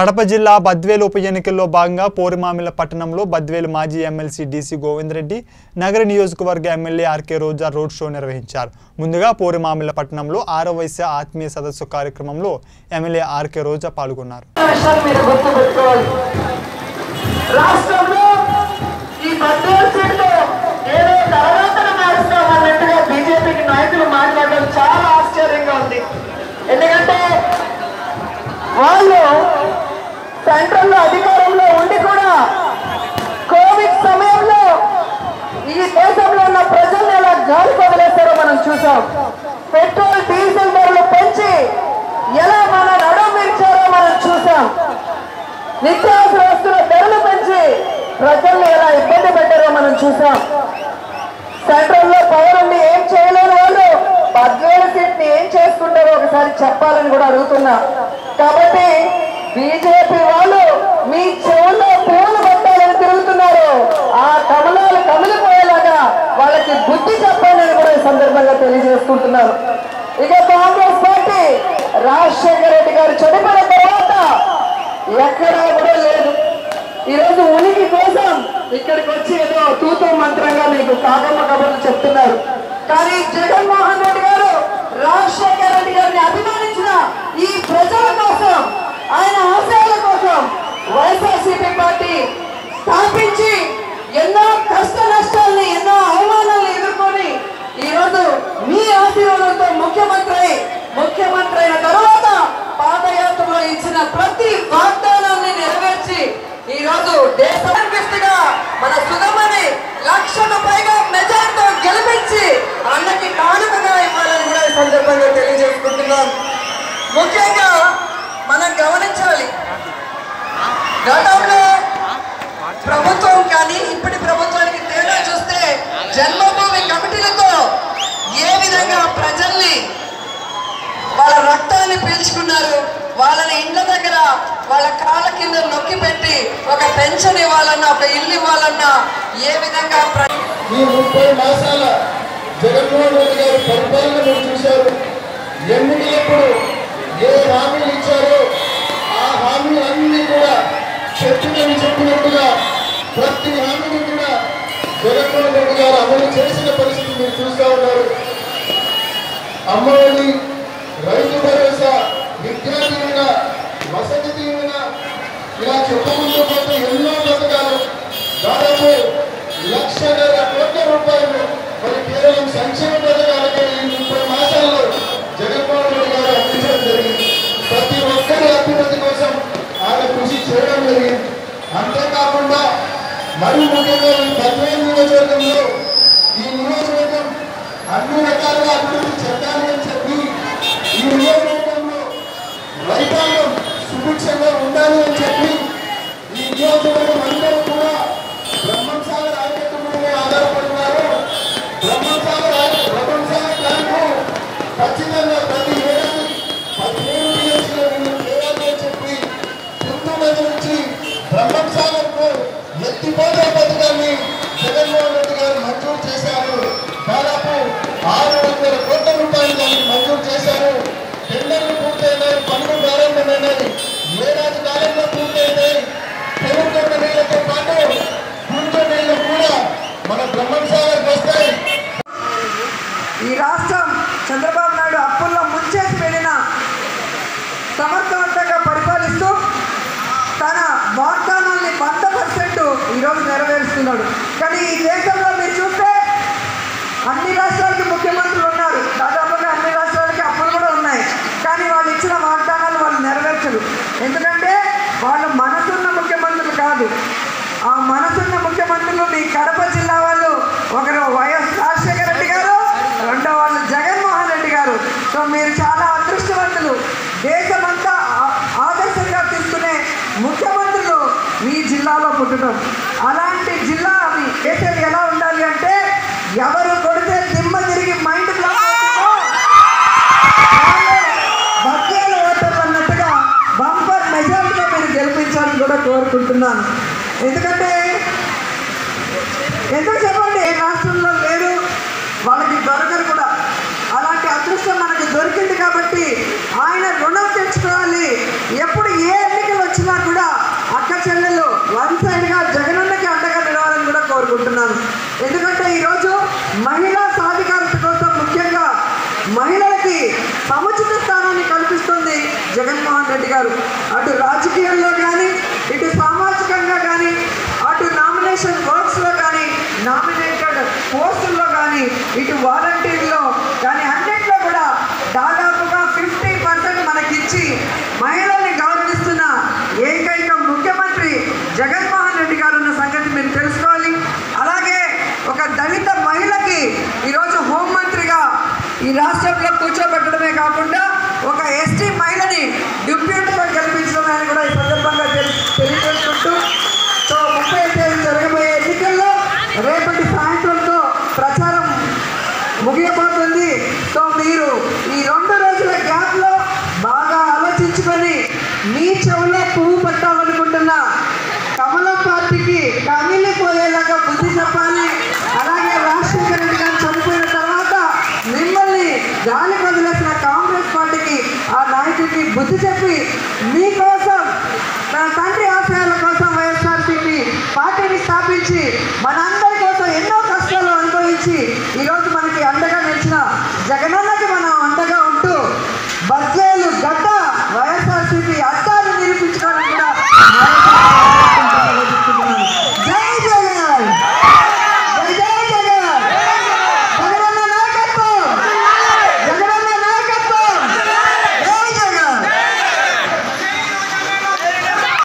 కడప జిల్లా బద్వేల్ ఉప ఎన్నికల్లో భాగంగా పోరిమామిల పట్టణంలో బద్వేల్ మాజీ ఎమ్మెల్సీ డీసీ గోవిందరెడ్డి నగర నియోజకవర్గ MLA RK Roja road show నిర్వహించారు। ముందుగా పోరిమామిల పట్టణంలో 6వ వయసు ఆత్మీయ సదస్సు కార్యక్రమంలో ఎమ్మెల్యే ఆర్కే రోజా పాల్గొన్నారు। రాష్ట్రంలో ఈ బద్వేల్ జిల్లాలో ఏదో తరగతన నడుస్తామన్నట్టుగా బీజేపీ నాయకులు మాట్లాడడం చాలా ఆశ్చర్యంగా ఉంది। ఎందుకంటే వాళ్ళు సెంట్రల్ అధికారంలో ఉండి కూడా కోవిడ్ సమయంలో ఈ దేశంలో ఉన్న ప్రజల్ని ఎలా గాలి వదిలేస్తారో మనం చూసాం। పెట్రోల్ డీజిల్ ధరలు పెంచి ఎలా మన నడుమిర్చారో మనం చూసాం। నిత్యావసర వస్తువుల ధరలు పెంచి ప్రజల్ని ఎలా ఇబ్బంది పెట్టారో మనం చూసాం। సెంట్రల్ లో పవర్ ఉండి ఏం చేయలేని వాళ్ళు బద్వేల్ సీట్ ని ఏం చేసుకుంటారో ఒకసారి చెప్పాలని కూడా అడుగుతున్నా। కాబట్టి బీజేపీ వాళ్ళు మీ చెవుల్లో పూలు పట్టాలని తిరుగుతున్నారు। ఆ కమలాలు కమిలిపోయేలాగా వాళ్ళకి బుద్ధి చెప్పండి అని కూడా ఈ సందర్భంగా తెలియజేసుకుంటున్నారు। ఇక కాంగ్రెస్ పార్టీ రాజశేఖర రెడ్డి గారు చనిపోయిన తర్వాత ఎక్కడా కూడా లేదు। ఈరోజు ఉనికి కోసం ఇక్కడికి వచ్చి ఏదో తూతూ మంత్రంగా మీకు కాకమ్మ కబుర్లు చెప్తున్నారు। కానీ జగన్మోహన్ రెడ్డి గారు రాజశేఖర రెడ్డి గారిని అభిమానించిన ఈ ప్రజల కోసం ఆయన ఆశయాల కోసం వైఎస్ఆర్సీపీ పార్టీ స్థాపించి ఎన్నో కష్ట నష్టాలని ఎన్నో అవమానాలను ఎదుర్కొని ఈరోజు మీ ఆశీర్వాదంతో ముఖ్యమంత్రి అయిన తర్వాత పాదయాత్రలో ఇచ్చిన ప్రతి వాగ్దానాన్ని నెరవేర్చి ఈరోజు దేశంగా మన సుగమని 1,00,000 పైగా మెజార్టీతో గెలిపించి అన్నకి కానుకగా ఇవ్వాలని కూడా ఈ సందర్భంగా తెలియజేసుకుంటున్నాం। ముఖ్యంగా మనం గమనించాలి, గతంలో ప్రభుత్వం కానీ ఇప్పటి ప్రభుత్వానికి తేడా చూస్తే జన్మభూమి కమిటీలతో ఏ విధంగా ప్రజల్ని వాళ్ళ రక్తాన్ని పీల్చుకున్నారు, వాళ్ళని ఇండ్ల దగ్గర వాళ్ళ కాళ్ళ కింద నొక్కి పెట్టి ఒక పెన్షన్ ఇవ్వాలన్నా ఒక ఇల్లు ఇవ్వాలన్నా ఏ విధంగా ఈ 30 మాసాల జగన్మోహన్ రెడ్డి గారు పరిపాలన మీరు చూశారు। ఎన్నికలప్పుడు ఏ హామీలు ఇచ్చారో ఆ హామీలన్నీ కూడా చర్చలు చెప్పినట్టుగా ప్రతి హామీని కూడా జగన్మోహన్ రెడ్డి గారు అమలు చేసిన పరిస్థితి మీరు చూస్తూ ఉన్నారు। అమ్మఒడి, రైతు భరోసా, విద్యా దీవెన, వసతి దీవెన, ఇలా చెప్పుకుంటూ పోతే ఎన్నో పథకాలు దాదాపు 1,20,000 కోట్ల రూపాయలు మరి కేవలం సంక్షేమ పథకాలకే ఈ 30 మాసాల్లో జగన్మోహన్ రెడ్డి గారు అందించడం జరిగింది। ప్రతి ఒక్కరి అభివృద్ధి కోసం ఆయన కృషి చేయడం జరిగింది। అంతేకాకుండా మరి ముఖ్యంగా ఈ బద్వేల్ నియోజకవర్గంలో ఈ నియోజకవర్గం అన్ని రకాలుగా అభివృద్ధి చెందాలని చెప్పి ఈ నియోజకవర్గంలో రైతాంగం సుభిక్షంగా ఉండాలి అని చెప్పి ఈ నియోజకవర్గం అందరూ కూడా బ్రహ్మసాగర్ ఆరోగ్యంలో ఆధారపడుతున్నారు। బ్రహ్మసాగర్ దాంట్లో ఖచ్చితంగా ప్రతి ఏడాది 17 చేయాలని చెప్పి హిందువుల నుంచి బ్రహ్మసాగర్కు ఎత్తిపోతల పథకాన్ని జగన్మోహన్ రెడ్డి గారు మంజూరు చేశారు। దాదాపు 600 కోట్ల రూపాయలు దాన్ని మంజూరు చేశారు। టెండర్లు పూర్తయినాయి, పనులు ప్రారంభమైనాయి, ఏడాది కాలంలో పూర్తయినాయి। పెరుగుతున్న నీళ్లతో పాటు గుంట నీళ్లు కూడా మన బ్రహ్మసాగర్కి వస్తాయి। ఈ రాష్ట్రం చంద్రబాబు నాయుడు అప్పుల్లో ముంచేసి వెళ్ళిన సమర్థవంతంగా పరిపాలిస్తూ తన వాగ్దానాన్ని 100% ఈరోజు నెరవేరుస్తున్నాడు। కానీ ఈ దేశంలో మీరు చూస్తే అన్ని రాష్ట్రాలకి ముఖ్యమంత్రులు ఉన్నారు, దాదాపుగా అన్ని రాష్ట్రాలకి అప్పులు కూడా ఉన్నాయి। కానీ వాళ్ళు ఇచ్చిన వాగ్దానాలు వాళ్ళు నెరవేర్చరు। ఎందుకంటే వాళ్ళు మనసున్న ముఖ్యమంత్రులు కాదు। ఆ మనసున్న ముఖ్యమంత్రులు మీ కడప జిల్లా వాళ్ళు, ఒకరు వైఎస్ రాజశేఖర రెడ్డి గారు, రెండో వాళ్ళు జగన్మోహన్ రెడ్డి గారు। సో మీరు చాలా అదృష్టవంతులు। దేశమంతా ఆదర్శంగా తీసుకునే ముఖ్యమంత్రులు మీ జిల్లాలో పుట్టడం, అలాంటి జిల్లా అది దేశం ఎలా ఉండాలి అంటే ఎవరు కొడితే దిమ్మ తిరిగి మైండ్ బ్లాక్ బద్వేల్ ఓటర్లు అన్నట్టుగా బంపర్ మెజారిటీగా మీరు గెలిపించాలని కూడా కోరుకుంటున్నాను। ఎందుకు చెప్పండి, ఏ రాష్ట్రంలో లేదు, వాళ్ళకి దొరకరు కూడా। అలాంటి అదృష్టం మనకు దొరికింది కాబట్టి ఆయన రుణం తెచ్చుకోవాలి। ఎప్పుడు ఏ ఎన్నికలు వచ్చినా महिला సాధికారత కోసం ముఖ్యంగా మహిళలకి సముచిత స్థానాన్ని కల్పిస్తుంది జగన్మోహన్ రెడ్డి గారు। అటు రాజకీయాల్లో గాని ఇటు సామాజికంగా గాని అటు నామినేషన్ వర్క్స్ లో గాని నామినేటెడ్ పోస్టుల్లో గాని ఇటు వాలంటీర్ లో గాని అన్నిట్లో కూడా దాదాపుగా 50% మనకి ఇచ్చి మహిళల్ని గౌరవిస్తున్న ఏకైక ముఖ్యమంత్రి జగన్మోహన్ రెడ్డి గారు ఉన్న సంగతి మీరు తెలుసుకోవాలి। అలాగే ఒక దళిత మహిళకి ఈ రోజు హోం మంత్రిగా ఈ రాష్ట్రంలో కూర్చోబెట్టడమే కాకుండా ఒక ఎస్టీ మహిళని డిప్యూటీగా గెలిపించడమని కూడా ఈ సందర్భంగా తెలియజేసుకుంటూ, సో 30 తేదీ జరగబోయే ఎన్నికల్లో రేపటి సాయంత్రంతో ప్రచారం ముగియబోతుంది। సో మీరు ఈ 2 రోజుల గ్యాప్లో బాగా ఆలోచించుకొని మీ చెవులో పువ్వు పెట్టాలనుకుంటున్న కమలం పార్టీకి కమిలిపోయేలాగా బుద్ధి చెప్పాలి। అలాగే రాజశేఖర రెడ్డి గారు చనిపోయిన తర్వాత మిమ్మల్ని గాలి వదిలేసిన కాంగ్రెస్ పార్టీకి ఆ నాయకుడికి బుద్ధి చెప్పి మీకోసం నా తండ్రి ఆశయాల కోసం వైఎస్ఆర్సీపీ పార్టీని స్థాపించి మనందరి కోసం ఎన్నో కష్టాలు అనుభవించి ఈరోజు మనకి